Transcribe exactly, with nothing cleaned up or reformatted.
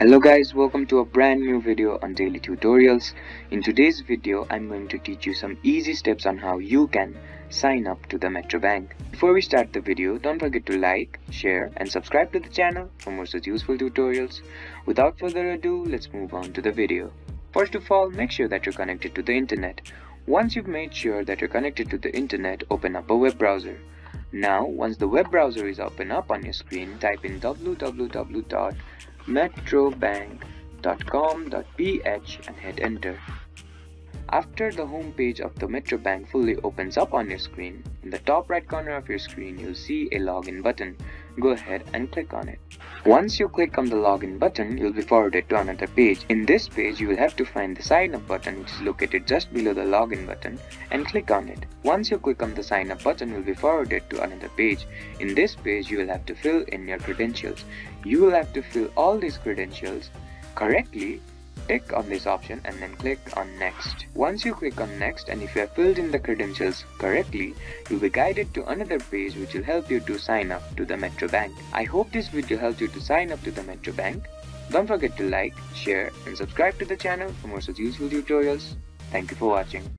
Hello guys, welcome to a brand new video on Daily Tutorials. In today's video, I'm going to teach you some easy steps on how you can sign up to the Metrobank. Before we start the video, don't forget to like, share and subscribe to the channel for more such useful tutorials. Without further ado, let's move on to the video. First of all, make sure that you're connected to the internet. Once you've made sure that you're connected to the internet, open up a web browser. Now, once the web browser is open up on your screen, type in w w w dot metrobank dot com dot p h and hit enter. After the home page of the Metrobank fully opens up on your screen, in the top right corner of your screen you'll see a login button. Go ahead and click on it. Once you click on the login button, you'll be forwarded to another page. In this page, you will have to find the sign up button, which is located just below the login button, and click on it. Once you click on the sign up button, you'll be forwarded to another page. In this page, you will have to fill in your credentials. You will have to fill all these credentials correctly. Click on this option and then click on next. Once you click on next, and if you have filled in the credentials correctly, you'll be guided to another page which will help you to sign up to the Metrobank. I hope this video helped you to sign up to the Metrobank. Don't forget to like, share and subscribe to the channel for more such useful tutorials. Thank you for watching.